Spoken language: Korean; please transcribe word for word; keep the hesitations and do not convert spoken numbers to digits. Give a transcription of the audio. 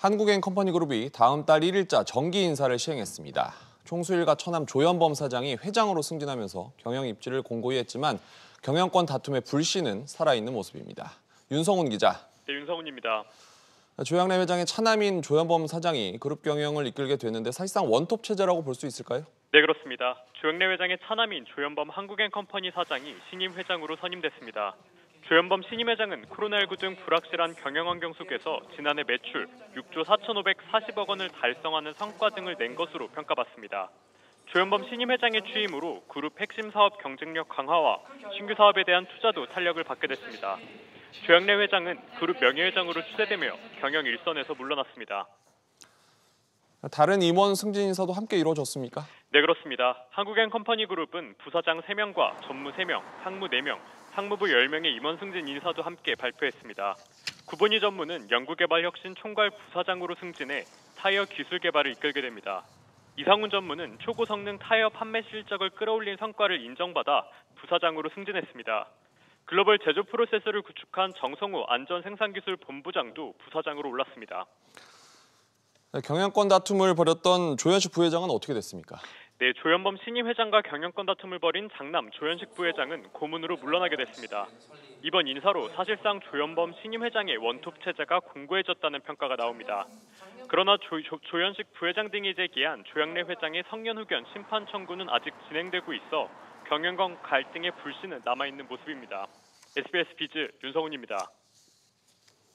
한국앤컴퍼니그룹이 다음 달 일 일자 정기 인사를 시행했습니다. 총수일가 처남 조현범 사장이 회장으로 승진하면서 경영 입지를 공고히 했지만 경영권 다툼의 불씨는 살아있는 모습입니다. 윤성훈 기자. 네, 윤성훈입니다. 조양래 회장의 차남인 조현범 사장이 그룹 경영을 이끌게 되는데 사실상 원톱 체제라고 볼 수 있을까요? 네, 그렇습니다. 조양래 회장의 차남인 조현범 한국앤컴퍼니 사장이 신임 회장으로 선임됐습니다. 조현범 신임 회장은 코로나 일구 등 불확실한 경영 환경 속에서 지난해 매출 육조 사천오백사십억 원을 달성하는 성과 등을 낸 것으로 평가받습니다. 조현범 신임 회장의 취임으로 그룹 핵심 사업 경쟁력 강화와 신규 사업에 대한 투자도 탄력을 받게 됐습니다. 조양래 회장은 그룹 명예회장으로 추대되며 경영 일선에서 물러났습니다. 다른 임원 승진 인사도 함께 이루어졌습니까? 네, 그렇습니다. 한국앤컴퍼니그룹은 부사장 세 명과 전무 세 명, 상무 네 명, 상무부 열 명의 임원 승진 인사도 함께 발표했습니다. 구본희 전무는 연구개발혁신 총괄 부사장으로 승진해 타이어 기술 개발을 이끌게 됩니다. 이상훈 전무는 초고성능 타이어 판매 실적을 끌어올린 성과를 인정받아 부사장으로 승진했습니다. 글로벌 제조 프로세서를 구축한 정성우 안전생산기술본부장도 부사장으로 올랐습니다. 경영권 다툼을 벌였던 조현식 부회장은 어떻게 됐습니까? 네, 조현범 신임 회장과 경영권 다툼을 벌인 장남 조현식 부회장은 고문으로 물러나게 됐습니다. 이번 인사로 사실상 조현범 신임 회장의 원톱 체제가 공고해졌다는 평가가 나옵니다. 그러나 조, 조, 조현식 부회장 등이 제기한 조양래 회장의 성년후견 심판 청구는 아직 진행되고 있어 경영권 갈등의 불씨는 남아있는 모습입니다. 에스비에스 비즈 윤성훈입니다.